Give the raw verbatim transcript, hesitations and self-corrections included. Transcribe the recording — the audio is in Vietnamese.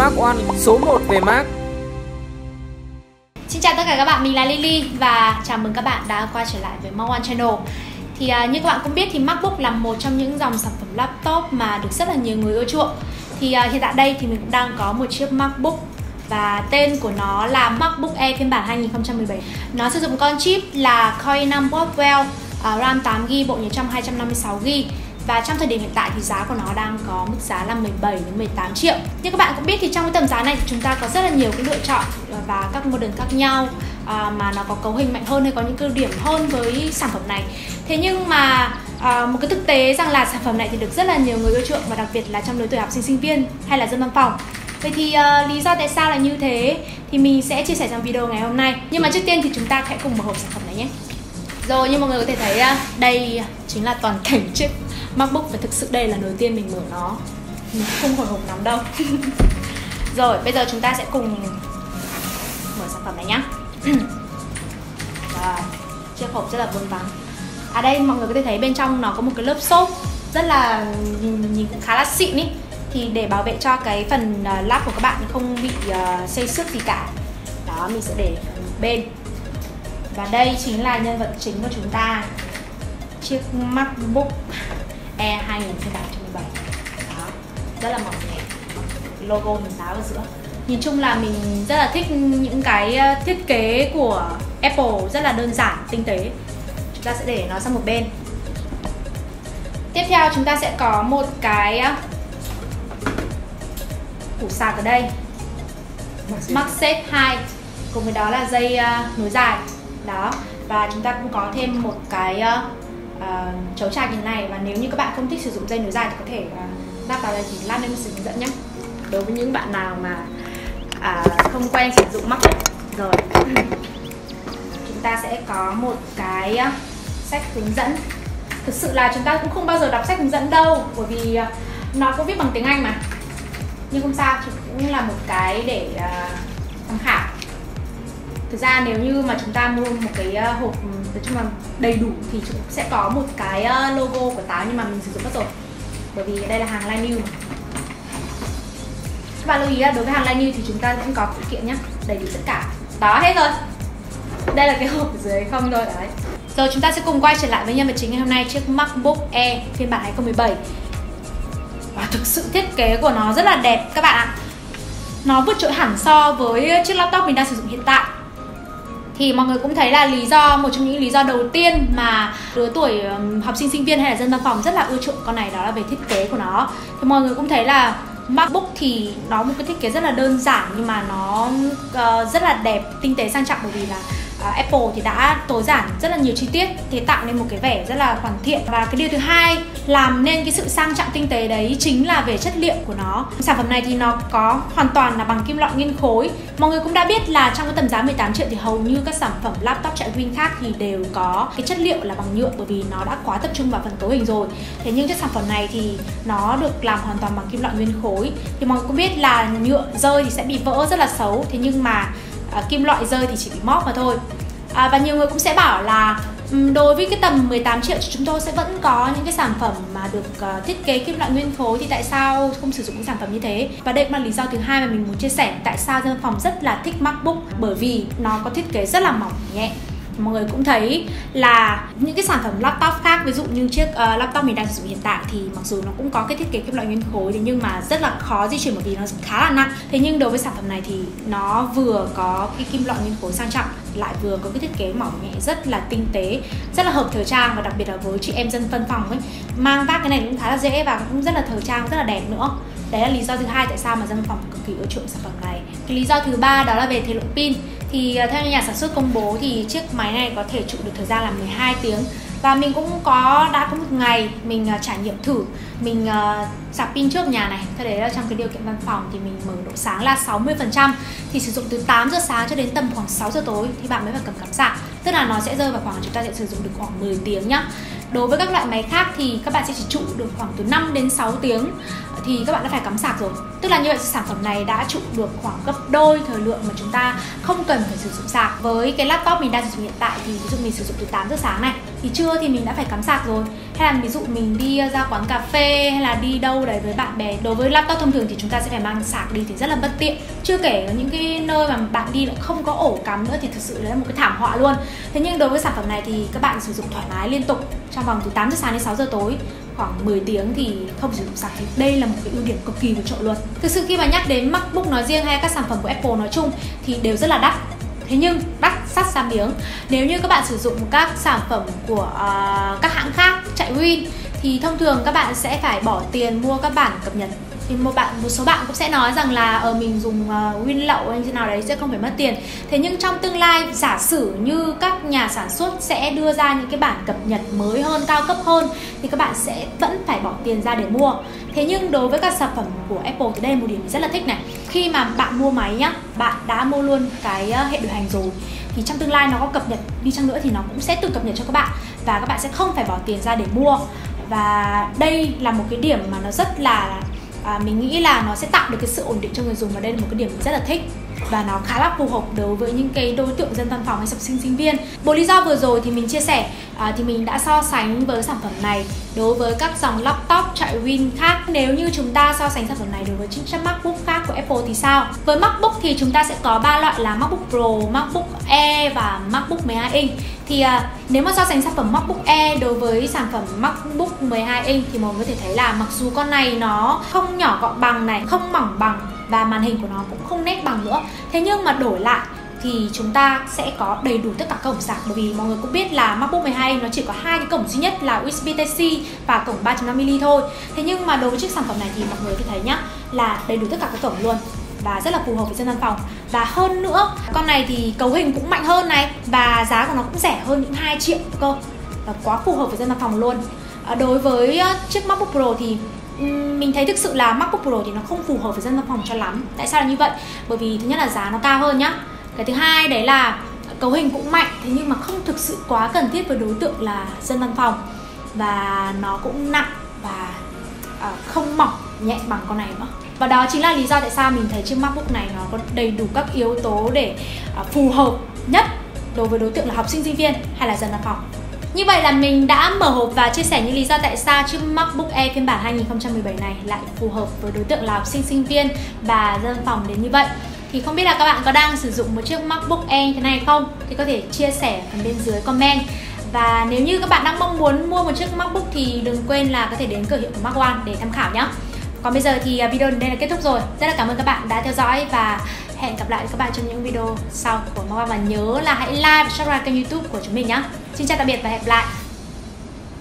Mac One số một về Mac. Xin chào tất cả các bạn, mình là Lily và chào mừng các bạn đã quay trở lại với Mac One Channel. Thì à, như các bạn cũng biết thì MacBook là một trong những dòng sản phẩm laptop mà được rất là nhiều người ưa chuộng. Thì à, hiện tại đây thì mình cũng đang có một chiếc MacBook và tên của nó là MacBook Air phiên bản hai nghìn không trăm mười bảy. Nó sử dụng con chip là Core i năm Broadwell, RAM tám gi-ga-bai, bộ nhớ trong hai trăm năm mươi sáu gi-ga-bai. Và trong thời điểm hiện tại thì giá của nó đang có mức giá là mười bảy đến mười tám triệu. Như các bạn cũng biết thì trong cái tầm giá này thì chúng ta có rất là nhiều cái lựa chọn và các model khác nhau à, mà nó có cấu hình mạnh hơn hay có những ưu điểm hơn với sản phẩm này. Thế nhưng mà à, một cái thực tế rằng là sản phẩm này thì được rất là nhiều người ưa chuộng và đặc biệt là trong lứa tuổi học sinh sinh viên hay là dân văn phòng. Vậy thì uh, lý do tại sao là như thế thì mình sẽ chia sẻ trong video ngày hôm nay. Nhưng mà trước tiên thì chúng ta hãy cùng mở hộp sản phẩm này nhé. Rồi, như mọi người có thể thấy đây chính là toàn cảnh chiếc MacBook và thực sự đây là lần đầu tiên mình mở nó. Mình không hồi hộp lắm đâu. Rồi, bây giờ chúng ta sẽ cùng mở sản phẩm này nhá. Và chiếc hộp rất là vuông vắn. À đây mọi người có thể thấy bên trong nó có một cái lớp xốp rất là nhìn, nhìn khá là xịn ý. Thì để bảo vệ cho cái phần lap của các bạn không bị uh, xây xước gì cả. Đó, mình sẽ để bên. Và đây chính là nhân vật chính của chúng ta, chiếc MacBook Air hai nghìn không trăm mười bảy. Đó, rất là mỏng nhẹ, logo hình táo ở giữa. Nhìn chung là mình rất là thích những cái thiết kế của Apple, rất là đơn giản, tinh tế. Chúng ta sẽ để nó sang một bên. Tiếp theo chúng ta sẽ có một cái củ sạc ở đây, MagSafe hai, cùng với đó là dây uh, nối dài. Đó, và chúng ta cũng có thêm một cái uh, uh, chấu trạc như thế này. Và nếu như các bạn không thích sử dụng dây nối dài thì có thể lắp uh, vào đây, thì lát nữa mình sẽ hướng dẫn nhé. Đối với những bạn nào mà uh, không quen sử dụng MacBook. Rồi, chúng ta sẽ có một cái uh, sách hướng dẫn. Thực sự là chúng ta cũng không bao giờ đọc sách hướng dẫn đâu, bởi vì uh, nó cũng viết bằng tiếng Anh mà. Nhưng không sao, thì cũng là một cái để uh, tham khảo. Thực ra nếu như mà chúng ta mua một cái uh, hộp nói chung là đầy đủ thì chúng sẽ có một cái uh, logo của táo, nhưng mà mình sử dụng mất rồi. Bởi vì đây là hàng line new mà. Các bạn lưu ý là đối với hàng line new thì chúng ta cũng có phụ kiện nhá, đầy đủ tất cả. Đó, hết rồi. Đây là cái hộp ở dưới không thôi đấy. Rồi chúng ta sẽ cùng quay trở lại với nhân vật chính ngày hôm nay, chiếc MacBook Air phiên bản hai nghìn không trăm mười bảy. Và thực sự thiết kế của nó rất là đẹp các bạn ạ. Nó vượt trội hẳn so với chiếc laptop mình đang sử dụng hiện tại. Thì mọi người cũng thấy là lý do, một trong những lý do đầu tiên mà lứa tuổi học sinh sinh viên hay là dân văn phòng rất là ưa chuộng con này, đó là về thiết kế của nó. Thì mọi người cũng thấy là MacBook thì nó một cái thiết kế rất là đơn giản nhưng mà nó uh, rất là đẹp, tinh tế, sang trọng, bởi vì là uh, Apple thì đã tối giản rất là nhiều chi tiết để tạo nên một cái vẻ rất là hoàn thiện. Và cái điều thứ hai làm nên cái sự sang trọng tinh tế đấy chính là về chất liệu của nó. Sản phẩm này thì nó có hoàn toàn là bằng kim loại nguyên khối. Mọi người cũng đã biết là trong cái tầm giá mười tám triệu thì hầu như các sản phẩm laptop chạy Win khác thì đều có cái chất liệu là bằng nhựa, bởi vì nó đã quá tập trung vào phần cấu hình rồi. Thế nhưng chiếc sản phẩm này thì nó được làm hoàn toàn bằng kim loại nguyên khối. Thì mọi người cũng biết là nhựa rơi thì sẽ bị vỡ rất là xấu. Thế nhưng mà à, kim loại rơi thì chỉ bị móp mà thôi. à, Và nhiều người cũng sẽ bảo là đối với cái tầm mười tám triệu thì chúng tôi sẽ vẫn có những cái sản phẩm mà được uh, thiết kế kim loại nguyên khối, thì tại sao không sử dụng những sản phẩm như thế. Và đây cũng là lý do thứ hai mà mình muốn chia sẻ tại sao dân phòng rất là thích MacBook, bởi vì nó có thiết kế rất là mỏng nhẹ. Mọi người cũng thấy là những cái sản phẩm laptop khác, ví dụ như chiếc uh, laptop mình đang sử dụng hiện tại thì mặc dù nó cũng có cái thiết kế kim loại nguyên khối, thế nhưng mà rất là khó di chuyển bởi vì nó khá là nặng. Thế nhưng đối với sản phẩm này thì nó vừa có cái kim loại nguyên khối sang trọng, lại vừa có cái thiết kế mỏng nhẹ rất là tinh tế, rất là hợp thời trang, và đặc biệt là với chị em dân văn phòng ấy, mang vác cái này cũng khá là dễ và cũng rất là thời trang, rất là đẹp nữa. Đấy là lý do thứ hai tại sao mà dân phòng cực kỳ ưa chuộng sản phẩm này. Cái lý do thứ ba đó là về thời lượng pin. Thì theo nhà sản xuất công bố thì chiếc máy này có thể trụ được thời gian là mười hai tiếng. Và mình cũng có đã có một ngày mình uh, trải nghiệm thử. Mình uh, sạc pin trước nhà này. Thế đấy là trong cái điều kiện văn phòng thì mình mở độ sáng là sáu mươi phần trăm. Thì sử dụng từ tám giờ sáng cho đến tầm khoảng sáu giờ tối thì bạn mới phải cầm cắm sạc. Tức là nó sẽ rơi vào khoảng, chúng ta sẽ sử dụng được khoảng mười tiếng nhá. Đối với các loại máy khác thì các bạn sẽ chỉ trụ được khoảng từ năm đến sáu tiếng thì các bạn đã phải cắm sạc rồi. Tức là như vậy sản phẩm này đã trụ được khoảng gấp đôi thời lượng mà chúng ta không cần phải sử dụng sạc. Với cái laptop mình đang sử dụng hiện tại thì ví dụ mình sử dụng từ tám giờ sáng này thì trưa thì mình đã phải cắm sạc rồi. Hay là ví dụ mình đi ra quán cà phê hay là đi đâu đấy với bạn bè, đối với laptop thông thường thì chúng ta sẽ phải mang sạc đi thì rất là bất tiện. Chưa kể những cái nơi mà bạn đi lại không có ổ cắm nữa thì thực sự đấy là một cái thảm họa luôn. Thế nhưng đối với sản phẩm này thì các bạn sử dụng thoải mái liên tục trong vòng từ tám giờ sáng đến sáu giờ tối, khoảng mười tiếng thì không sử dụng sạc thì đây là một cái ưu điểm cực kỳ vượt trội luôn. Thực sự khi mà nhắc đến MacBook nói riêng hay các sản phẩm của Apple nói chung thì đều rất là đắt. Thế nhưng đắt sắt ra miếng. Nếu như các bạn sử dụng các sản phẩm của uh, các hãng khác chạy Win thì thông thường các bạn sẽ phải bỏ tiền mua các bản cập nhật. Thì một bạn một số bạn cũng sẽ nói rằng là ở mình dùng uh, Win lậu hay thế nào đấy sẽ không phải mất tiền. Thế nhưng trong tương lai, giả sử như các nhà sản xuất sẽ đưa ra những cái bản cập nhật mới hơn, cao cấp hơn thì các bạn sẽ vẫn phải bỏ tiền ra để mua. Thế nhưng đối với các sản phẩm của Apple thì đây là một điểm mình rất là thích này. Khi mà bạn mua máy nhá, bạn đã mua luôn cái hệ điều hành rồi thì trong tương lai nó có cập nhật đi chăng nữa thì nó cũng sẽ tự cập nhật cho các bạn và các bạn sẽ không phải bỏ tiền ra để mua. Và đây là một cái điểm mà nó rất là à, mình nghĩ là nó sẽ tạo được cái sự ổn định cho người dùng, và đây là một cái điểm mình rất là thích và nó khá là phù hợp đối với những cái đối tượng dân văn phòng hay học sinh sinh viên. Bộ lý do vừa rồi thì mình chia sẻ à, thì mình đã so sánh với sản phẩm này đối với các dòng laptop chạy Win khác. Nếu như chúng ta so sánh sản phẩm này đối với chiếc MacBook khác của Apple thì sao? Với MacBook thì chúng ta sẽ có ba loại là MacBook Pro, MacBook Air và MacBook mười hai inch. Thì à, nếu mà so sánh sản phẩm MacBook Air đối với sản phẩm MacBook mười hai inch thì mọi người có thể thấy là mặc dù con này nó không nhỏ gọn bằng này, không mỏng bằng và màn hình của nó cũng không nét bằng nữa. Thế nhưng mà đổi lại thì chúng ta sẽ có đầy đủ tất cả cổng sạc, bởi vì mọi người cũng biết là MacBook mười hai inch nó chỉ có hai cái cổng duy nhất là u ét bê Type C và cổng ba chấm năm mi-li-mét thôi. Thế nhưng mà đối với chiếc sản phẩm này thì mọi người có thể thấy nhá là đầy đủ tất cả các cổng luôn và rất là phù hợp với dân văn phòng. Và hơn nữa, con này thì cấu hình cũng mạnh hơn này và giá của nó cũng rẻ hơn những hai triệu cơ. Và quá phù hợp với dân văn phòng luôn. À, đối với chiếc MacBook Pro thì mình thấy thực sự là MacBook Pro thì nó không phù hợp với dân văn phòng cho lắm. Tại sao là như vậy? Bởi vì thứ nhất là giá nó cao hơn nhá. Cái thứ hai đấy là cấu hình cũng mạnh, thế nhưng mà không thực sự quá cần thiết với đối tượng là dân văn phòng. Và nó cũng nặng và không mỏng nhẹ bằng con này nữa. Và đó chính là lý do tại sao mình thấy chiếc MacBook này nó có đầy đủ các yếu tố để phù hợp nhất đối với đối tượng là học sinh sinh viên hay là dân văn phòng. Như vậy là mình đã mở hộp và chia sẻ những lý do tại sao chiếc MacBook Air phiên bản hai không một bảy này lại phù hợp với đối tượng là học sinh sinh viên và dân phòng đến như vậy. Thì không biết là các bạn có đang sử dụng một chiếc MacBook Air như thế này không? Thì có thể chia sẻ phần bên dưới comment. Và nếu như các bạn đang mong muốn mua một chiếc MacBook thì đừng quên là có thể đến cửa hiệu của Mac One để tham khảo nhé. Còn bây giờ thì video đến đây là kết thúc rồi. Rất là cảm ơn các bạn đã theo dõi và hẹn gặp lại các bạn trong những video sau của Mac One. Và nhớ là hãy like và subscribe kênh YouTube của chúng mình nhé. Xin chào tạm biệt và hẹn gặp lại.